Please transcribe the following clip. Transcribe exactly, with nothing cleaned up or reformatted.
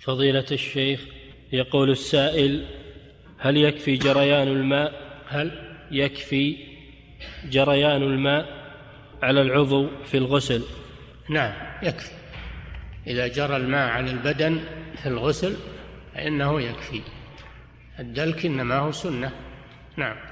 فضيلة الشيخ، يقول السائل: هل يكفي جريان الماء هل يكفي جريان الماء على العضو في الغسل؟ نعم، يكفي. إذا جرى الماء على البدن في الغسل فإنه يكفي. الدلك إنما هو سنة. نعم.